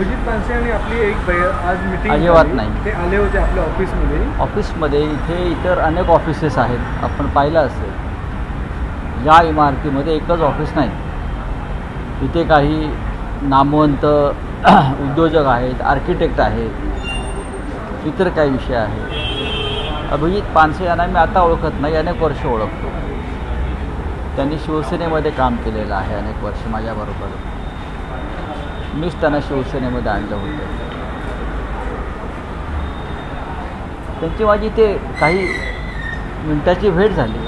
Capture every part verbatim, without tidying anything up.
अजित पांसे आणि आपली एक आज मीटिंग अजिबात नाही, ते आले होते आपल्या ऑफिसमध्ये ऑफिसमध्ये इथे इतर अनेक ऑफिसेस आहेत, आपण पाहिलं असेल या इमारतीमध्ये एकच ऑफिस नाही, इथे काही नामवंत उद्योजक आहेत, आर्किटेक्ट आहेत, इतर काही विषय आहेत। अभिजित पांसे यांना मी आता ओळखत नाही, अनेक वर्ष ओळखतो, त्यांनी शिवसेनेमध्ये काम केलेलं आहे अनेक वर्ष माझ्याबरोबर, मीच त्यांना शिवसेनेमध्ये आणलं होतं। त्यांची माझी ते काही मिनिटाची भेट झाली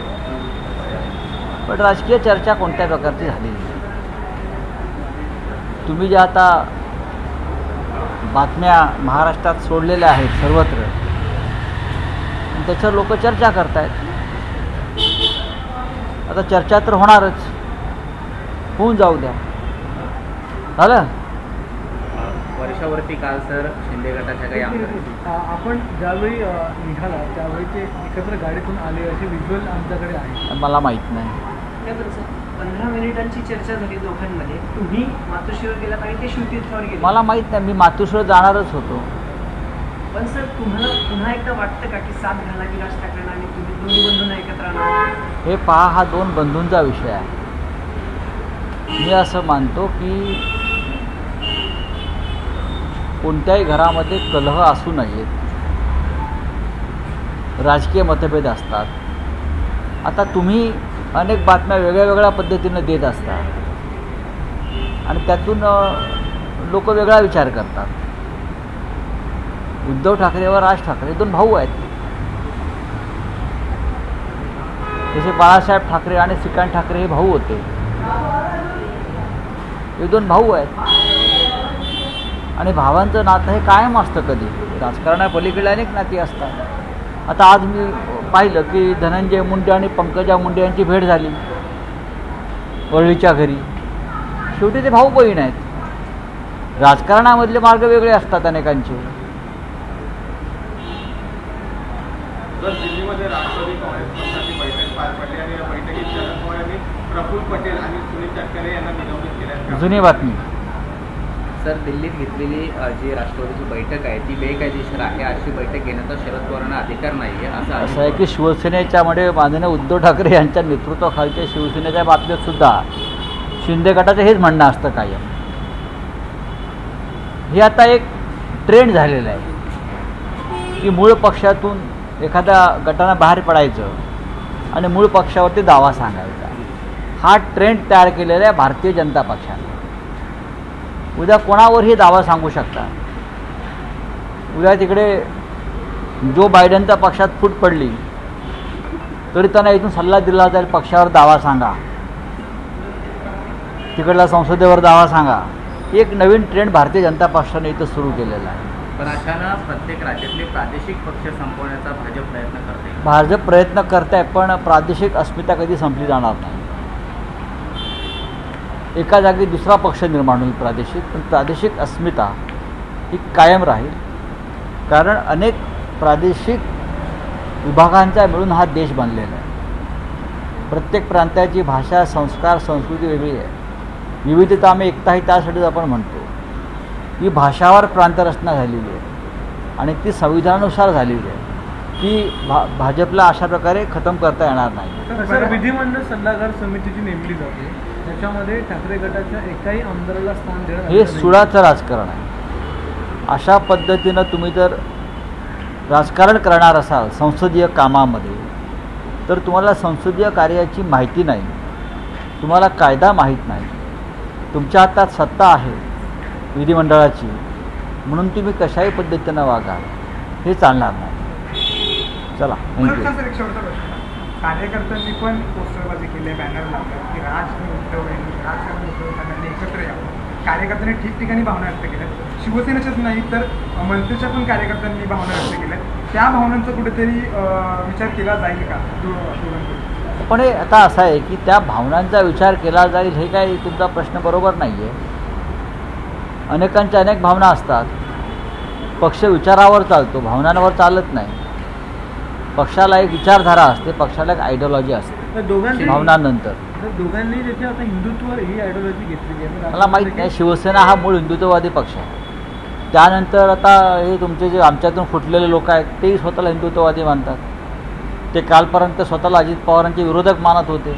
पण राजकीय चर्चा कोणत्या प्रकारची झाली नाही। तुम्ही ज्या आता बातम्या महाराष्ट्रात सोडलेल्या आहेत सर्वत्र त्याच्यावर लोक चर्चा करत आहेत, आता चर्चा तर होणारच, होऊन जाऊ द्या झालं। वर्षावरती काल सर शिंदे गटाच्या काही आमदार आपण ज्यावेळी निघाला त्यावेळी ते एकत्र गाडीतून आले असे व्हिज्युअल आमच्याकडे आहे, मला माहीत नाही पंधरा मिनिटांची चर्चा झाली दोघांमध्ये, तुम्ही मातोश्रीवर गेला काही ते शिवतीर्थावर गेले मला माहीत नाही, मी मातोश्रीवर जाणारच होतो। पण सर तुम्हाला पुन्हा एकदा वाटतं का की साथ घाला की राज ठाकरेंना आणि तुम्ही दोन्ही बंधूंना एकत्र आणा? हे पहा, हा दोन बंधूंचा विषय आहे। मी असं मानतो की कोणत्याही घरामध्ये कलह असू नयेत, राजकीय मतभेद असतात। आता तुम्ही अनेक बातम्या वेगळ्या वेगळ्या पद्धतीनं देत असता आणि त्यातून लोक वेगळा विचार करतात। उद्धव ठाकरे व राज ठाकरे दोन भाऊ आहेत, जसे बाळासाहेब ठाकरे आणि सिकंदर ठाकरे हे भाऊ होते, हे दोन भाऊ आहेत आणि भावांचं नातं हे कायम असतं, कधी राजकारणापलीकडे अनेक नाती असतात। आता आज मी पाहिलं की धनंजय मुंडे आणि पंकजा मुंडे यांची भेट झाली वरळीच्या घरी, शेवटी ते भाऊ बहीण आहेत। राजकारणामधले मार्ग वेगळे असतात अनेकांचे। तर दिल्लीमध्ये राष्ट्रवादी काँग्रेसची बैठक पार पडली आणि या बैठकीत शरद पवार यांनी प्रफुल्ल पटेल आणि सुनील तटकरे यांना निलंबित केलं। जुनी बातमी सर, दिल्लीत घेतलेली जी राष्ट्रवादीची बैठक आहे ती बेकायदेशीर आहे, अशी बैठक घेण्याचा शरद पवारांना अधिकार नाही आहे। असं असं आहे की शिवसेनेच्यामध्ये माननीय उद्धव ठाकरे यांच्या नेतृत्वाखालच्या शिवसेनेच्या बाबतीत सुद्धा शिंदे गटाचं हेच म्हणणं असतं कायम। हे आता एक ट्रेंड झालेला आहे की मूळ पक्षातून एखाद्या गटांना बाहेर पडायचं आणि मूळ पक्षावरती दावा सांगायचा, हा ट्रेंड तयार केलेला आहे भारतीय जनता पक्षाने। उद्या कोणावरही दावा सांगू शकता, उद्या तिकडे जो बायडनच्या पक्षात फूट पडली तरी त्यांना इथून सल्ला दिला जाईल, पक्षावर दावा सांगा, तिकडला संसदेवर दावा सांगा। एक नवीन ट्रेंड भारतीय जनता पक्षाने इथं सुरू केलेला आहे। पण अशानं प्रत्येक राज्यातले प्रादेशिक पक्ष संपवण्याचा भाजप प्रयत्न करते भाजप प्रयत्न करत आहे पण प्रादेशिक अस्मिता कधी संपली जाणार नाही। एका जागी दुसरा पक्ष निर्माण होईल प्रादेशिक, पण प्रादेशिक अस्मिता ही कायम राहील, कारण अनेक प्रादेशिक विभागांचा मिळून हा देश बनलेला आहे। प्रत्येक प्रांताची भाषा, संस्कार, संस्कृती वेगळी आहे, विविधता आम्ही एकता ही त्यासाठीच आपण म्हणतो। ही भाषावर प्रांतरचना झालेली आहे आणि ती संविधानानुसार झालेली आहे, की भा भाजपला अशा प्रकारे खतम करता येणार नाही। सर, विधिमंडळ सल्लागार समितीची नेमली जाते, त्याच्यामध्ये ठाकरे गटाच्या एकाही आमदाराला स्थान देणार, हे सुळाचं राजकारण आहे। अशा पद्धतीनं तुम्ही जर राजकारण करणार असाल संसदीय कामामध्ये तर तुम्हाला संसदीय कार्याची माहिती नाही, तुम्हाला कायदा माहीत नाही, तुमच्या हातात सत्ता आहे विधिमंडळाची, म्हणून तुम्ही कशाही पद्धतीनं वागाल हे चालणार नाही। चला, कार्यकर्त्यांनी पण पोस्टरबाजी केली, बॅनर लावले की राज उद्धव यांनी एकत्र यावं, कार्यकर्त्यांनी ठिकठिकाणी भावना व्यक्त केल्या, शिवसेनेच्याच नाही तर मनसेच्या पण कार्यकर्त्यांनी भावना व्यक्त केल्या, त्या भावनांचा कुठेतरी विचार केला जाईल का? पण हे आता असं आहे की त्या भावनांचा विचार केला जाईल हे काय तुमचा प्रश्न बरोबर नाही आहे। अनेकांच्या अनेक भावना असतात, पक्ष विचारावर चालतो, भावनांवर चालत नाही। पक्षाला एक विचारधारा असते, पक्षाला एक आयडिओलॉजी असते, भावनानंतर दोघांनी त्याची आता हिंदुत्व ही आयडिओलॉजी घेतलेली आहे। मला माहीत नाही, शिवसेना हा मूळ हिंदुत्ववादी पक्ष आहे, त्यानंतर आता हे तुमचे जे आमच्यातून फुटलेले लोक आहेत ते स्वतःला हिंदुत्ववादी मानतात, ते कालपर्यंत स्वतःला अजित पवारांचे विरोधक मानत होते,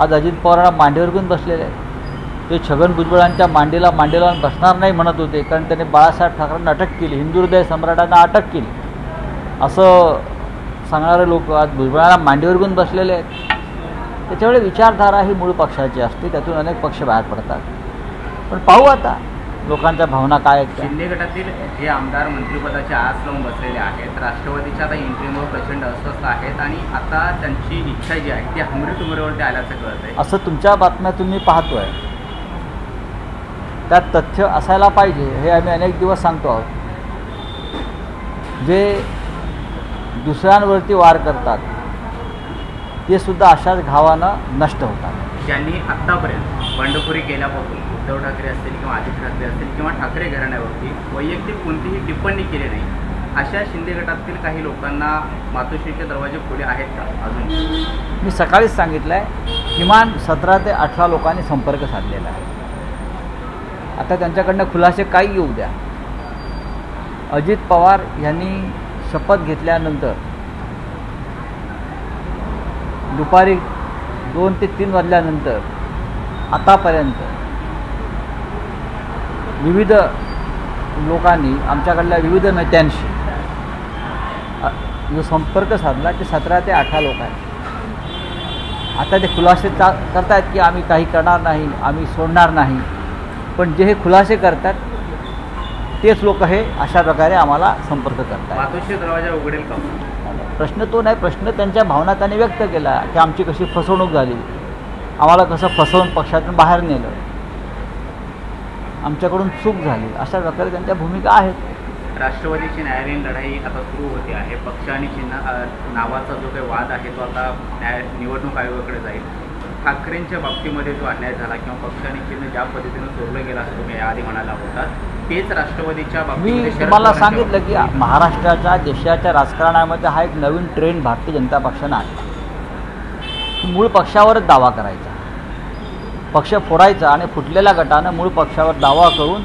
आज अजित पवारांना मांडीवर घेऊन बसलेले आहेत. ते छगन भुजबळांच्या मांडीला मांडीला बसणार नाही म्हणत होते, कारण त्यांनी बाळासाहेब ठाकरेंना अटक केली, हिंदू हृदय सम्राटांना अटक केली, असं सांगणारे लोक आज भुजबळांना मांडीवर घेऊन बसलेले आहेत. त्याच्यामुळे विचारधारा ही मूळ पक्षाची असते, त्यातून अनेक पक्ष बाहेर पडतात. पण पाहू आता लोकांच्या भावना काय आहेत. शिंदे गटातील जे आमदार मंत्रिपदाच्या आस लावून बसलेले आहेत, राष्ट्रवादीच्या आता एंट्रीमुळे प्रचंड अस्वस्थ आहेत आणि आता त्यांची इच्छा जी आहे ती हमरी तुमरीवरती आल्याचं कळत आहे, असं तुमच्या बातम्या तुम्ही पाहतोय. त्यात तथ्य असायला पाहिजे, हे आम्ही अनेक दिवस सांगतो आहोत. जे दुसऱ्यांवरती वार करतात ते सुद्धा अशाच घावानं नष्ट होतात. ज्यांनी आत्तापर्यंत बंडखोरी केल्यापासून उद्धव ठाकरे असतील किंवा अजित ठाकरे असतील किंवा ठाकरे घराण्यावरती वैयक्तिक कोणतीही टिप्पणी केली नाही, अशा शिंदे गटातील काही लोकांना मातोश्रीचे दरवाजे खुले आहेत का अजून? मी सकाळीच सांगितलं आहे, किमान सतरा ते अठरा लोकांनी संपर्क साधलेला आहे. आता त्यांच्याकडनं खुलासे काही येऊ द्या. अजित पवार यांनी शपथ घेतल्यानंतर दुपारी दोन ते तीन वाजल्यानंतर आतापर्यंत विविध लोकांनी आमच्याकडल्या विविध नेत्यांशी जो संपर्क साधला ते सतरा ते अठरा लोक आहेत. आता ते खुलासे करत आहेत की आम्ही काही करणार नाही, आम्ही सोडणार नाही, पण जे हे खुलासे करतात तेच लोक हे अशा प्रकारे आम्हाला संपर्क करतात. मातोश्री दरवाजा उघडेल का? प्रश्न तो नाही, प्रश्न त्यांच्या भावना त्यांनी व्यक्त केला की आमची कशी फसवणूक झाली, आम्हाला कसं फसवून पक्षातून बाहेर नेलं, आमच्याकडून चूक झाली, अशा प्रकारे त्यांच्या भूमिका आहेत. राष्ट्रवादीची न्यायालयीन लढाई आता सुरू होते आहे. पक्ष आणि चिन्ह नावाचा जो काही वाद आहे तो आता न्याय निवडणूक आयोगाकडे जाईल. ठाकरेंच्या बाबतीमध्ये जो अन्याय झाला किंवा पक्ष आणि चिन्ह ज्या पद्धतीनं चोरलं गेलं असं तुम्ही याआधी म्हणाला होता, तेच राष्ट्रवादीच्या बाबतीत. मी मला सांगितलं की महाराष्ट्राच्या देशाच्या राजकारणामध्ये हा एक नवीन ट्रेंड भारतीय जनता पक्षानं आणला. मूळ पक्षावरच दावा करायचा, पक्ष फोडायचा आणि फुटलेल्या गटानं मूळ पक्षावर दावा करून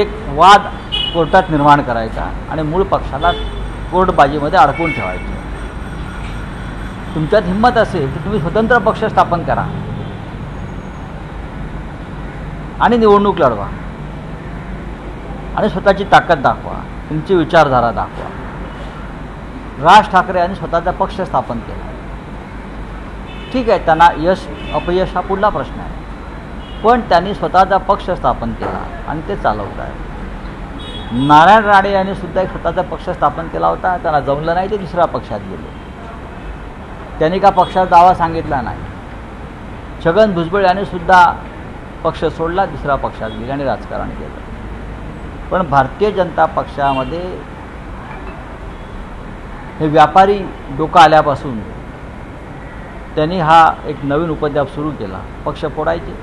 एक वाद कोर्टात निर्माण करायचा आणि मूळ पक्षाला कोर्टबाजीमध्ये अडकून ठेवायचं. तुमच्यात हिंमत असेल तर तुम्ही स्वतंत्र पक्ष स्थापन करा आणि निवडणूक लढवा आणि स्वतःची ताकद दाखवा, तुमची विचारधारा दाखवा. राज ठाकरे यांनी स्वतःचा पक्ष स्थापन केला, ठीक आहे, त्यांना यश अपयश हा पुढला प्रश्न आहे, पण त्यांनी स्वतःचा पक्ष स्थापन केला आणि ते चालवत आहे. नारायण राणे यांनी सुद्धा एक स्वतःचा पक्ष स्थापन केला होता, त्यांना जमलं नाही, ते दुसऱ्या पक्षात गेले. त्यांनी का पक्षाचा दावा सांगितला नाही. छगन भुजबळ यांनी सुद्धा पक्ष सोडला, दुसऱ्या पक्षात गेले आणि राजकारण केलं. पण भारतीय जनता पक्षामध्ये हे व्यापारी डोकं आल्यापासून त्यांनी हा एक नवीन उपद्व्याप सुरू केला. पक्ष फोडायचे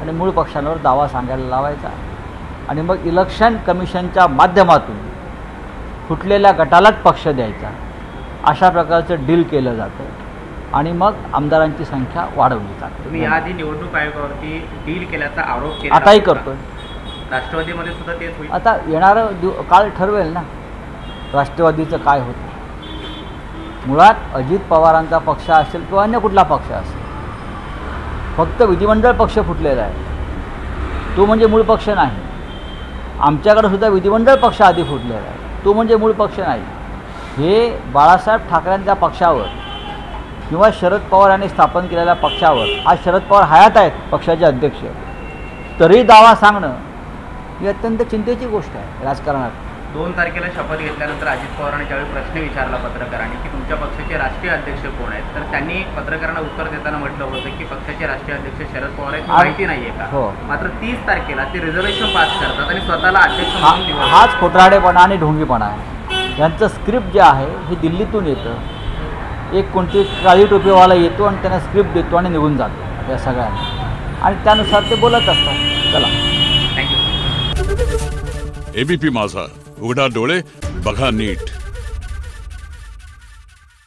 आणि मूळ पक्षांवर दावा सांगायला लावायचा आणि मग इलेक्शन कमिशनच्या माध्यमातून फुटलेल्या गटालाच पक्ष द्यायचा, अशा प्रकारचं डील केलं जातं आणि मग आमदारांची संख्या वाढवली जाते. तुम्ही याआधी निवडणूक आयोगावरती डील केल्याचा आरोप केला, आताही करतोय. राष्ट्रवादीमध्ये सुद्धा तेच होईल. आता येणारं दिव काळ ठरवेल ना राष्ट्रवादीचं काय होतं. मुळात अजित पवारांचा पक्ष असेल किंवा अन्य कुठला पक्ष असेल, फक्त विधिमंडळ पक्ष फुटलेला आहे, तो म्हणजे मूळ पक्ष नाही. आमच्याकडे सुद्धा विधिमंडळ पक्ष आधी फुटलेला आहे, तो म्हणजे मूळ पक्ष नाही. हे बाळासाहेब ठाकरेंच्या पक्षावर किंवा शरद पवार यांनी स्थापन केलेल्या पक्षावर, आज शरद पवार हयात आहेत पक्षाचे अध्यक्ष, तरी दावा सांगणं ही अत्यंत चिंतेची गोष्ट आहे राजकारणात. दोन तारखेला शपथ घेतल्यानंतर अजित पवारांनी ज्यावेळी प्रश्न विचारला पत्रकारांनी की तुमच्या पक्षाचे राष्ट्रीय अध्यक्ष कोण आहेत, तर त्यांनी पत्रकारांना उत्तर देताना म्हटलं होतं की पक्षाचे राष्ट्रीय अध्यक्ष शरद पवार आहेत, माहिती नाही आहे का. मात्र तीस तारखेला ते रिझर्वेशन पास करतात आणि स्वतःला अध्यक्ष म्हणून निवडतात. हाच खोटारडेपणा आणि ढोंगीपणा आहे. यांचं स्क्रिप्ट जे आहे हे दिल्लीतून येतं, एक कोणती काळी टोपीवाला येतो आणि त्यांना स्क्रिप्ट देतो आणि निघून जातो या सगळ्यांना, आणि त्यानुसार ते बोलत असतात. चला, थँक्यू. एबीपी माझा, उघडा डोळे, बघा नीट.